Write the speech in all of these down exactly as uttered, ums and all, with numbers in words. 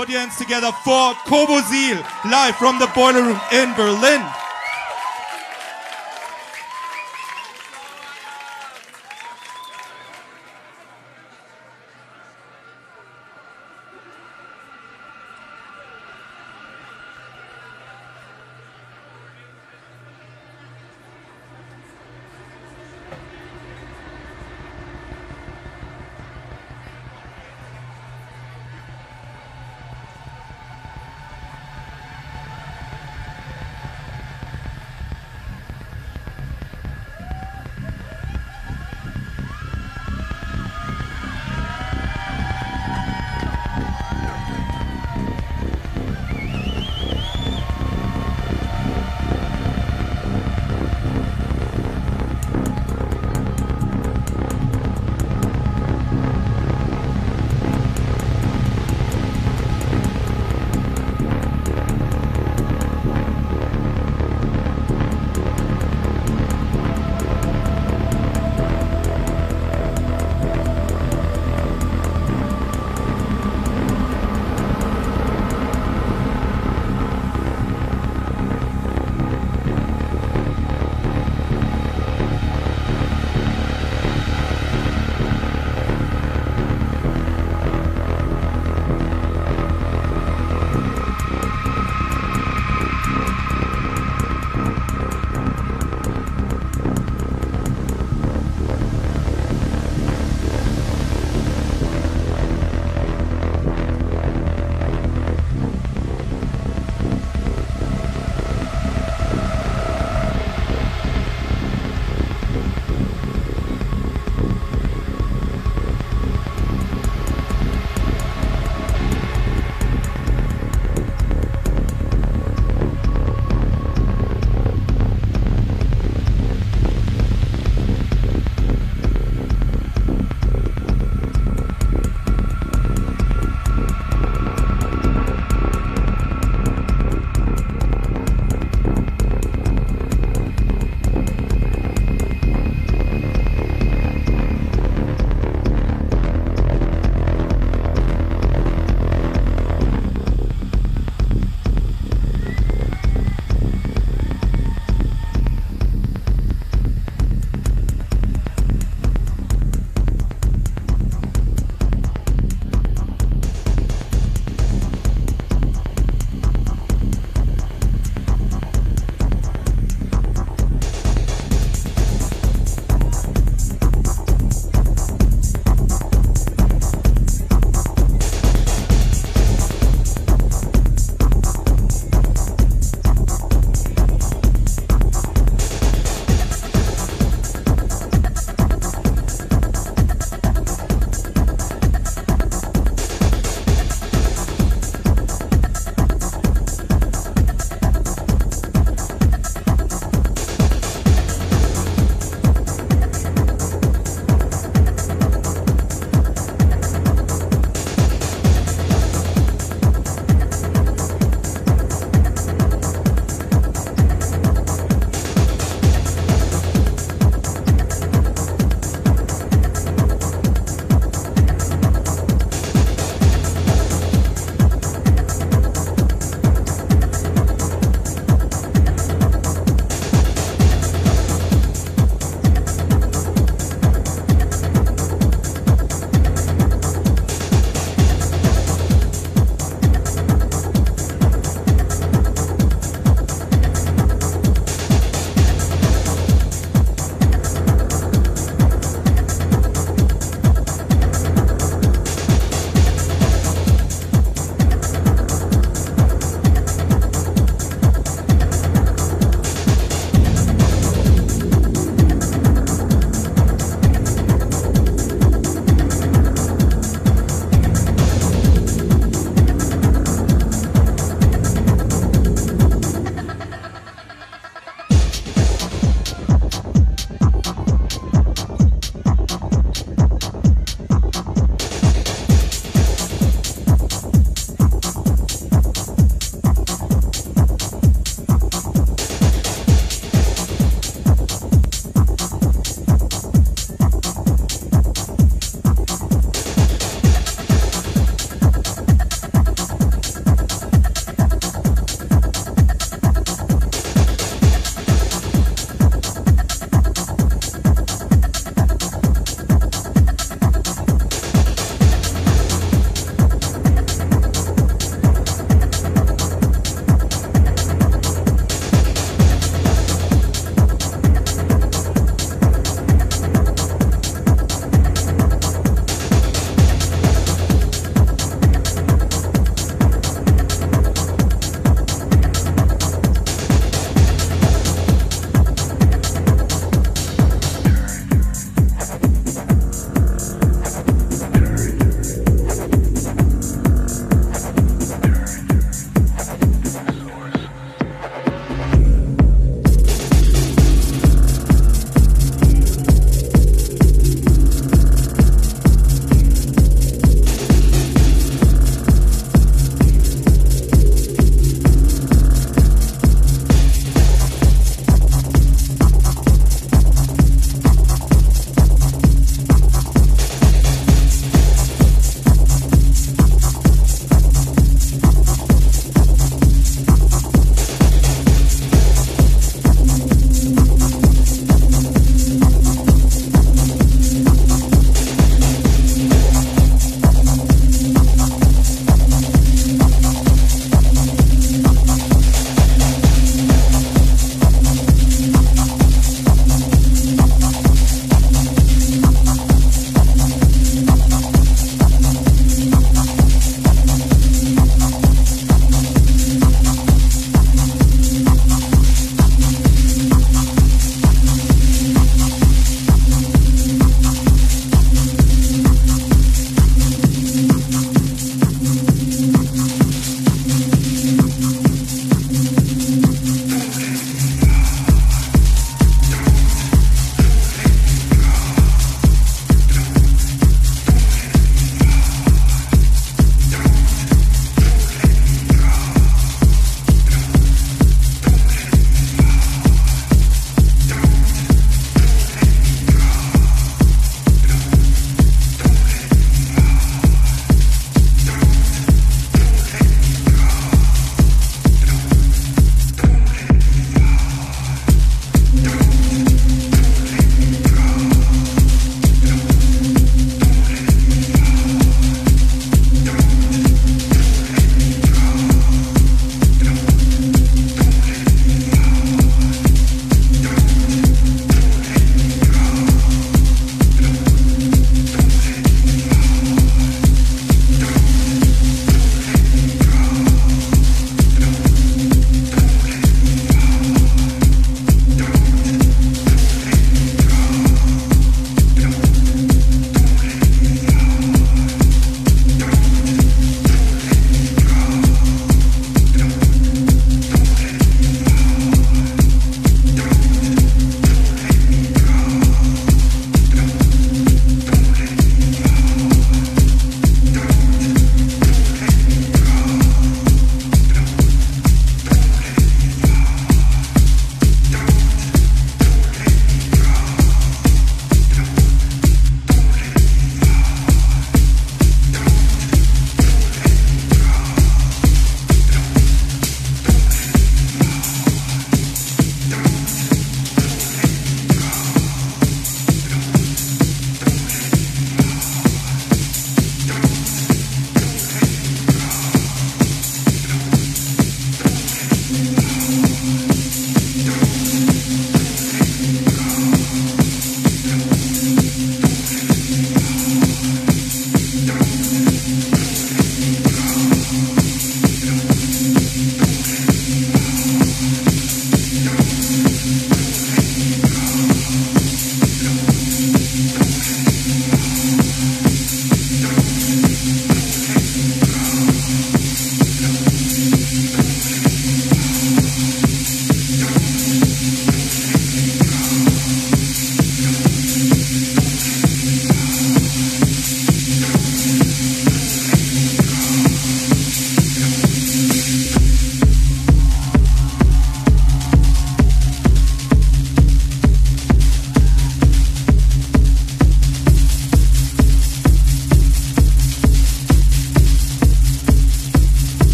Put your hands together for Kobosil, live from the Boiler Room in Berlin.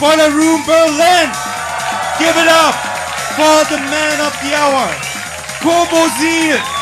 Boiler Room Berlin. Give it up for the man of the hour, Kobosil.